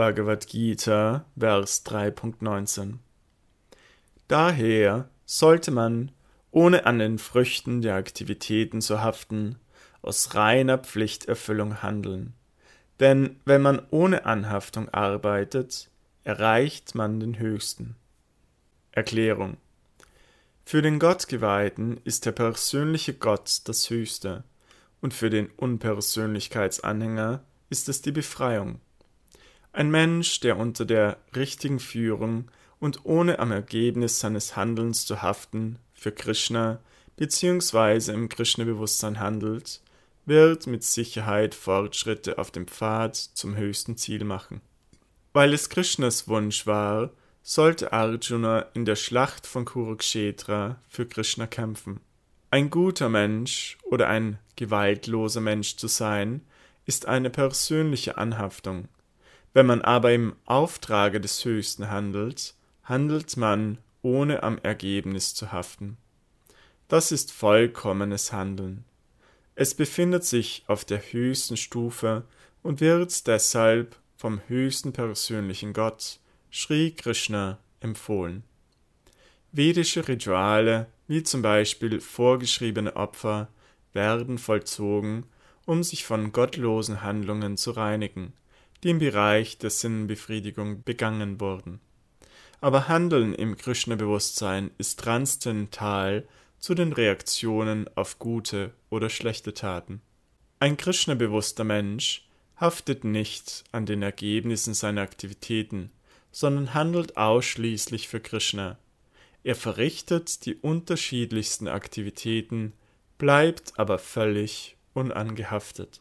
Bhagavad Gita, Vers 3.19. Daher sollte man, ohne an den Früchten der Aktivitäten zu haften, aus reiner Pflichterfüllung handeln. Denn wenn man ohne Anhaftung arbeitet, erreicht man den Höchsten. Erklärung: Für den Gottgeweihten ist der persönliche Gott das Höchste und für den Unpersönlichkeitsanhänger ist es die Befreiung. Ein Mensch, der unter der richtigen Führung und ohne am Ergebnis seines Handelns zu haften für Krishna bzw. im Krishna-Bewusstsein handelt, wird mit Sicherheit Fortschritte auf dem Pfad zum höchsten Ziel machen. Weil es Krishnas Wunsch war, sollte Arjuna in der Schlacht von Kurukshetra für Krishna kämpfen. Ein guter Mensch oder ein gewaltloser Mensch zu sein, ist eine persönliche Anhaftung. Wenn man aber im Auftrage des Höchsten handelt, handelt man, ohne am Ergebnis zu haften. Das ist vollkommenes Handeln. Es befindet sich auf der höchsten Stufe und wird deshalb vom höchsten persönlichen Gott, Shri Krishna, empfohlen. Vedische Rituale, wie zum Beispiel vorgeschriebene Opfer, werden vollzogen, um sich von gottlosen Handlungen zu reinigen, die im Bereich der Sinnenbefriedigung begangen wurden. Aber Handeln im Krishna-Bewusstsein ist transzendental zu den Reaktionen auf gute oder schlechte Taten. Ein Krishna-bewusster Mensch haftet nicht an den Ergebnissen seiner Aktivitäten, sondern handelt ausschließlich für Krishna. Er verrichtet die unterschiedlichsten Aktivitäten, bleibt aber völlig unangehaftet.